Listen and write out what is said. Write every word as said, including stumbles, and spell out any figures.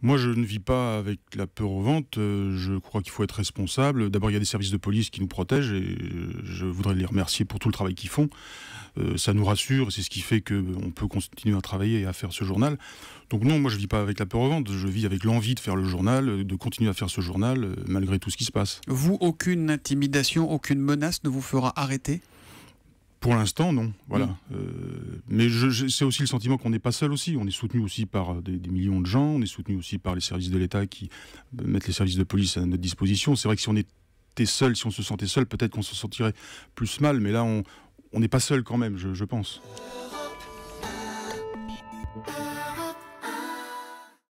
Moi, je ne vis pas avec la peur aux ventes. Euh, je crois qu'il faut être responsable. D'abord, il y a des services de police qui nous protègent et je voudrais les remercier pour tout le travail qu'ils font. Euh, ça nous rassure, c'est ce qui fait qu'on peut continuer à travailler et à faire ce journal. Donc non, moi, je ne vis pas avec la peur aux ventes. Je vis avec l'envie de faire le journal, de continuer à faire ce journal, malgré tout ce qui se passe. Vous, aucune intimidation, aucune menace ne vous fera arrêter ? Pour l'instant, non. Voilà. Mmh. Euh, mais je, je, c'est aussi le sentiment qu'on n'est pas seul aussi. On est soutenu aussi par des, des millions de gens. On est soutenu aussi par les services de l'État qui mettent les services de police à notre disposition. C'est vrai que si on était seul, si on se sentait seul, peut-être qu'on se sentirait plus mal. Mais là, on n'est pas seul quand même, je, je pense.